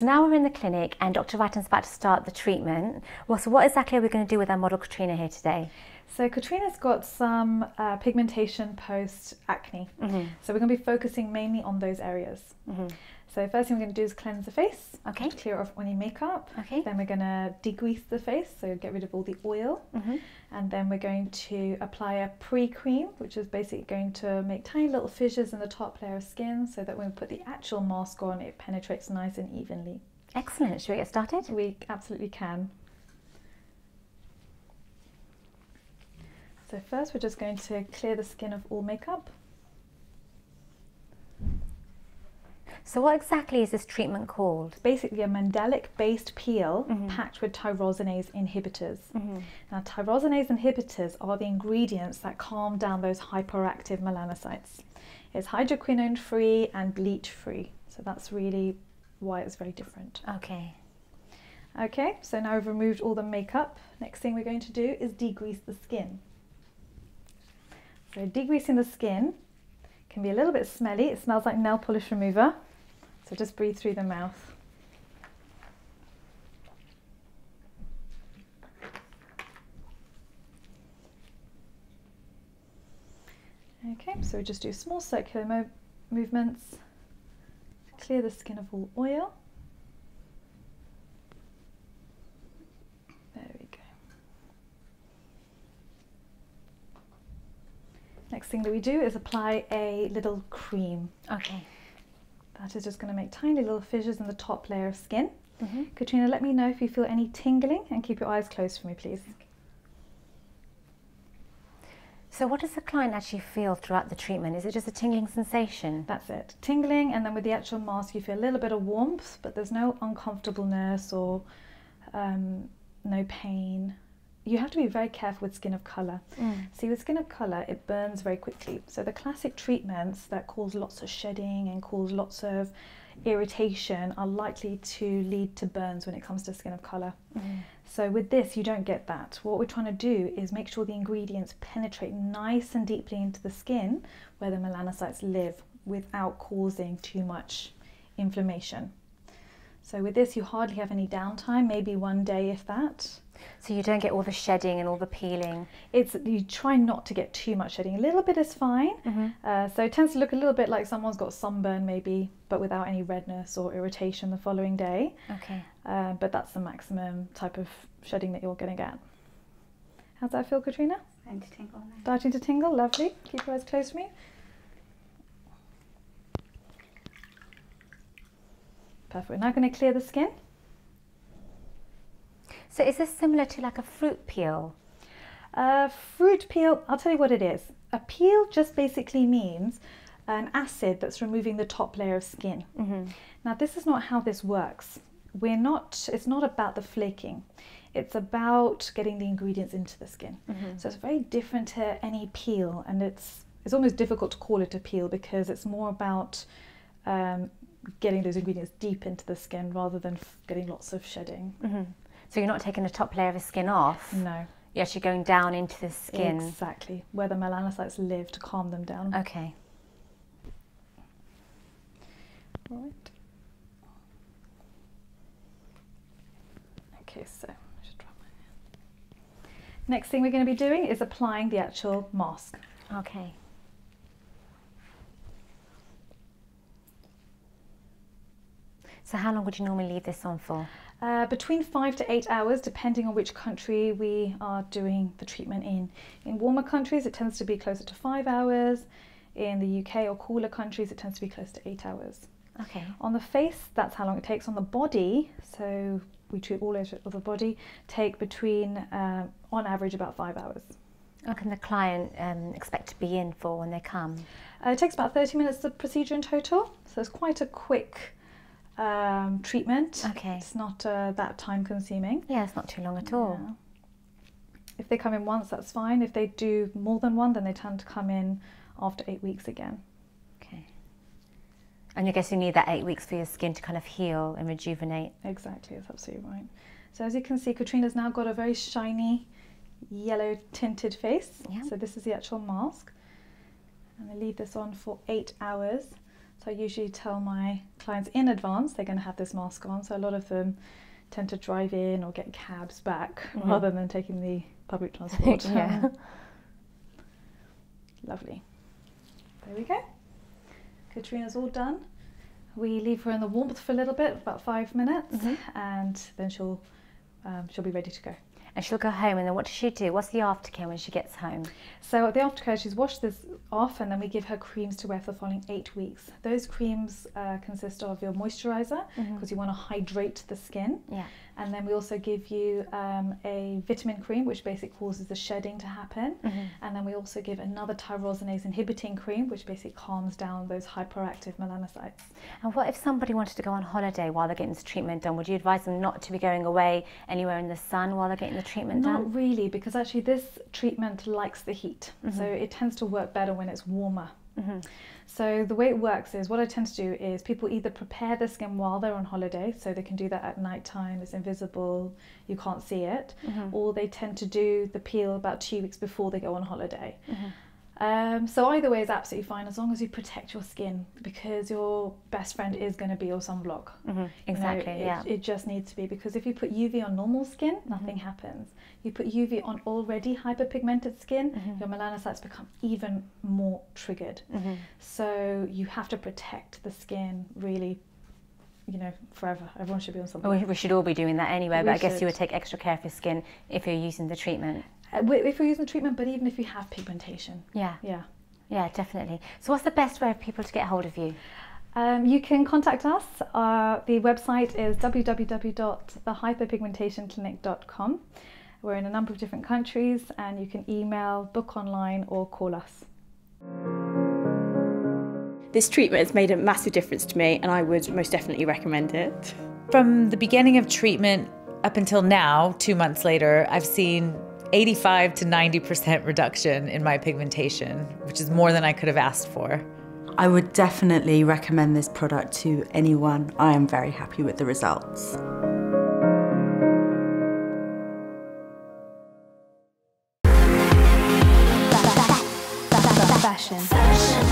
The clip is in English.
Now we're in the clinic and Dr. Rattan's about to start the treatment. Well, so what exactly are we going to do with our model Katrina here today? So Katrina's got some pigmentation post-acne. Mm-hmm. So we're going to be focusing mainly on those areas. Mm-hmm. So first thing we're going to do is cleanse the face, okay. Clear off any makeup. Okay. Then we're going to degrease the face, so get rid of all the oil. Mm-hmm. And then we're going to apply a pre-cream, which is basically going to make tiny little fissures in the top layer of skin so that when we put the actual mask on, it penetrates nice and evenly. Excellent. Should we get started? We absolutely can. So first we're just going to clear the skin of all makeup. So what exactly is this treatment called? It's basically a mandelic-based peel packed with tyrosinase inhibitors. Mm-hmm. Now, tyrosinase inhibitors are the ingredients that calm down those hyperactive melanocytes. It's hydroquinone-free and bleach-free, so that's really why it's very different. Okay. Okay, so now we've removed all the makeup. Next thing we're going to do is degrease the skin. So degreasing the skin can be a little bit smelly. It smells like nail polish remover. So just breathe through the mouth. Okay, so we just do small circular movements to clear the skin of all oil. There we go. Next thing that we do is apply a little cream. Okay. That is just going to make tiny little fissures in the top layer of skin. Mm-hmm. Katrina, let me know if you feel any tingling and keep your eyes closed for me, please. Okay. So what does the client actually feel throughout the treatment? Is it just a tingling sensation? That's it. Tingling, and then with the actual mask you feel a little bit of warmth, but there's no uncomfortableness or no pain. You have to be very careful with skin of colour. Mm. See, with skin of colour, it burns very quickly. So the classic treatments that cause lots of shedding and cause lots of irritation are likely to lead to burns when it comes to skin of colour. Mm. So with this, you don't get that. What we're trying to do is make sure the ingredients penetrate nice and deeply into the skin where the melanocytes live without causing too much inflammation. So with this, you hardly have any downtime, maybe one day if that. So you don't get all the shedding and all the peeling? You try not to get too much shedding. A little bit is fine. Mm-hmm. So it tends to look a little bit like someone's got sunburn maybe, but without any redness or irritation the following day. Okay. But that's the maximum type of shedding that you're going to get. How's that feel, Katrina? Starting to tingle now. Starting to tingle, lovely. Keep your eyes closed for me. Perfect. We're now going to clear the skin. So is this similar to like a fruit peel? Fruit peel, I'll tell you what it is. A peel just basically means an acid that's removing the top layer of skin. Mm-hmm. Now this is not how this works. It's not about the flaking. It's about getting the ingredients into the skin. Mm-hmm. So it's very different to any peel, and it's almost difficult to call it a peel because it's more about getting those ingredients deep into the skin rather than getting lots of shedding. Mm-hmm. So you're not taking the top layer of the skin off? No. You're actually going down into the skin? Exactly, where the melanocytes live to calm them down. Okay. Right. Okay, so I should drop my hand. Next thing we're going to be doing is applying the actual mask. Okay. So how long would you normally leave this on for? Between 5 to 8 hours, depending on which country we are doing the treatment in. In warmer countries, it tends to be closer to 5 hours. In the UK or cooler countries, it tends to be close to 8 hours. Okay. On the face, that's how long it takes. On the body, so we treat all areas of the body, take between, on average, about 5 hours. What can the client expect to be in for when they come? It takes about 30 minutes, the procedure in total, so it's quite a quick treatment. Okay. It's not that time consuming. Yeah, it's not too long at all. Yeah. If they come in once, that's fine. If they do more than one, then they tend to come in after 8 weeks again. Okay. And I guess you need that 8 weeks for your skin to kind of heal and rejuvenate. Exactly, that's absolutely right. So as you can see, Katrina's now got a very shiny yellow tinted face. Yeah. So this is the actual mask. And I leave this on for 8 hours. So I usually tell my clients in advance they're going to have this mask on, so a lot of them tend to drive in or get cabs back rather than taking the public transport. Yeah. Lovely. There we go. Katrina's all done. We leave her in the warmth for a little bit, about 5 minutes, and then she'll be ready to go. And she'll go home, and then what does she do? What's the aftercare when she gets home? So at the aftercare, she's washed this off, and then we give her creams to wear for the following 8 weeks. Those creams consist of your moisturiser, because you want to hydrate the skin. Yeah. And then we also give you a vitamin cream, which basically causes the shedding to happen. And then we also give another tyrosinase inhibiting cream, which basically calms down those hyperactive melanocytes. And what if somebody wanted to go on holiday while they're getting this treatment done? Would you advise them not to be going away anywhere in the sun while they're getting the treatment done? Not really, because actually this treatment likes the heat. So it tends to work better when it's warmer. So the way it works is, what I tend to do is people either prepare the skin while they're on holiday, so they can do that at night time, it's invisible, you can't see it, or they tend to do the peel about 2 weeks before they go on holiday. So either way is absolutely fine, as long as you protect your skin, because your best friend is going to be your sunblock. Exactly, you know, it just needs to be, because if you put UV on normal skin, nothing happens. You put UV on already hyperpigmented skin, your melanocytes become even more triggered. So you have to protect the skin, really, you know, forever. Everyone should be on sunblock. We should all be doing that anyway, but I guess you would take extra care of your skin if you're using the treatment. If we're using the treatment, but even if you have pigmentation. Yeah, definitely. So what's the best way for people to get hold of you? You can contact us. The website is www.thehyperpigmentationclinic.com. We're in a number of different countries, and you can email, book online, or call us. This treatment has made a massive difference to me, and I would most definitely recommend it. From the beginning of treatment up until now, 2 months later, I've seen 85 to 90% reduction in my pigmentation, which is more than I could have asked for. I would definitely recommend this product to anyone. I am very happy with the results. Fashion.